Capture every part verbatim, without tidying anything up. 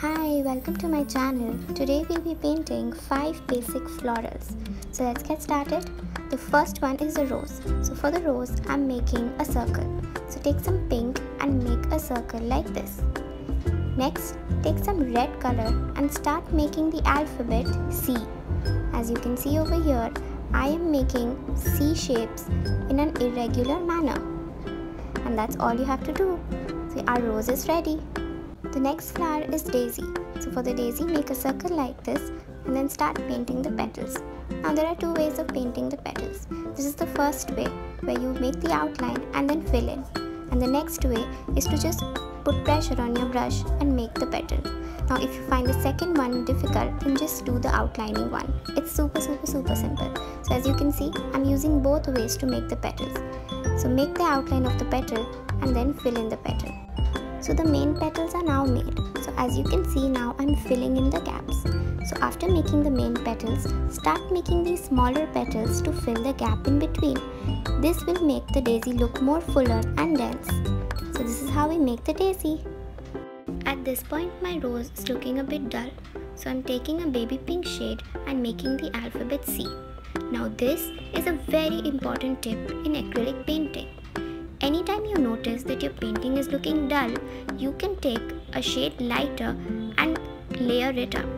Hi, welcome to my channel. Today we'll be painting five basic florals. So let's get started. The first one is a rose. So for the rose, I'm making a circle. So take some pink and make a circle like this. Next, take some red color and start making the alphabet C. As you can see over here, I am making C shapes in an irregular manner. And that's all you have to do. So our rose is ready. The next flower is daisy. So for the daisy, make a circle like this and then start painting the petals. Now there are two ways of painting the petals. This is the first way, where you make the outline and then fill in. And the next way is to just put pressure on your brush and make the petal. Now if you find the second one difficult, then just do the outlining one. It's super super super simple. So as you can see, I'm using both ways to make the petals. So make the outline of the petal and then fill in the petal. So the main petals are now made. So as you can see, now I'm filling in the gaps. So after making the main petals, start making these smaller petals to fill the gap in between. This will make the daisy look more fuller and dense. So this is how we make the daisy. At this point, my rose is looking a bit dull. So I'm taking a baby pink shade and making the alphabet C. Now this is a very important tip in acrylic painting. Anytime you notice that your painting is looking dull, you can take a shade lighter and layer it up.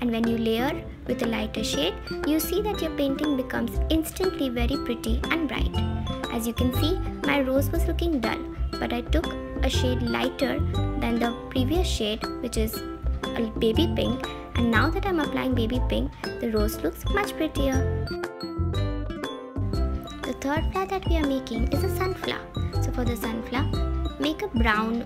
And when you layer with a lighter shade, you see that your painting becomes instantly very pretty and bright. As you can see, my rose was looking dull, but I took a shade lighter than the previous shade, which is a baby pink. And now that I'm applying baby pink, the rose looks much prettier. The third flower that we are making is a sunflower. So for the sunflower, make a brown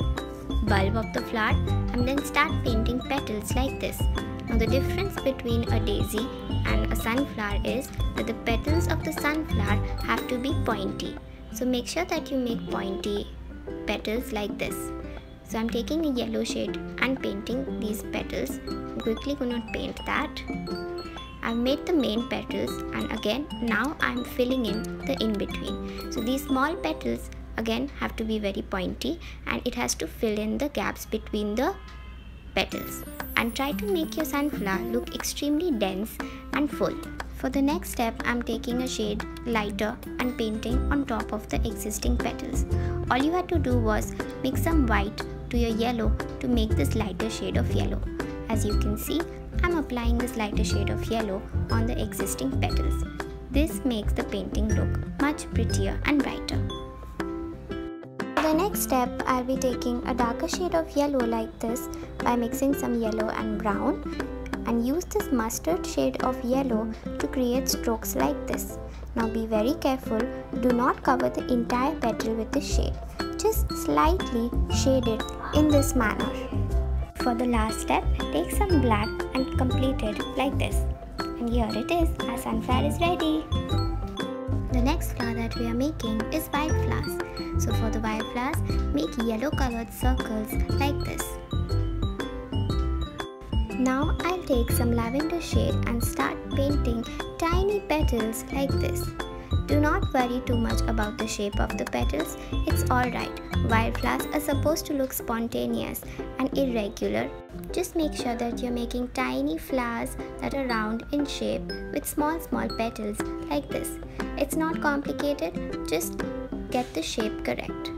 bulb of the flower and then start painting petals like this. Now the difference between a daisy and a sunflower is that the petals of the sunflower have to be pointy. So make sure that you make pointy petals like this. So I'm taking a yellow shade and painting these petals. I'm quickly going to paint that. I've made the main petals, and again now I'm filling in the in-between. So these small petals again have to be very pointy, and it has to fill in the gaps between the petals. And try to make your sunflower look extremely dense and full. For the next step, I'm taking a shade lighter and painting on top of the existing petals. All you had to do was mix some white to your yellow to make this lighter shade of yellow. As you can see, I'm applying this lighter shade of yellow on the existing petals. This makes the painting look much prettier and brighter. For the next step, I'll be taking a darker shade of yellow like this by mixing some yellow and brown, and use this mustard shade of yellow to create strokes like this. Now be very careful, do not cover the entire petal with this shade. Just slightly shade it in this manner. For the last step, take some black and complete it like this. And here it is, our sunflower is ready. The next flower that we are making is wildflowers. So for the wildflowers, make yellow colored circles like this. Now I'll take some lavender shade and start painting tiny petals like this. Do not worry too much about the shape of the petals, it's alright. Wildflowers are supposed to look spontaneous and irregular. Just make sure that you're making tiny flowers that are round in shape with small small petals like this. It's not complicated, just get the shape correct.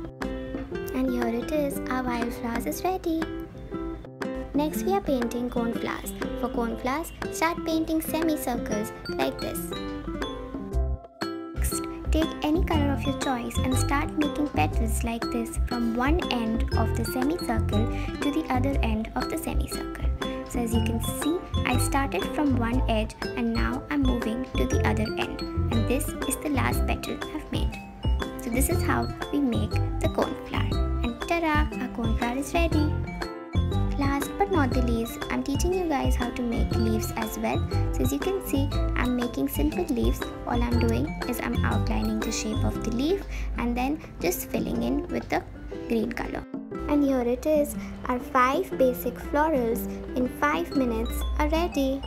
And here it is, our wildflowers is ready. Next we are painting coneflowers. For coneflowers, start painting semicircles like this. Take any color of your choice and start making petals like this from one end of the semicircle to the other end of the semicircle. So as you can see, I started from one edge and now I'm moving to the other end. And this is the last petal I've made. So this is how we make the coneflower. And ta-da! Our coneflower is ready. Last but not the least, I'm teaching you guys how to make leaves as well. So as you can see, I'm making simple leaves. All I'm doing is I'm outlining the shape of the leaf and then just filling in with the green color. And here it is, our five basic florals in five minutes are ready.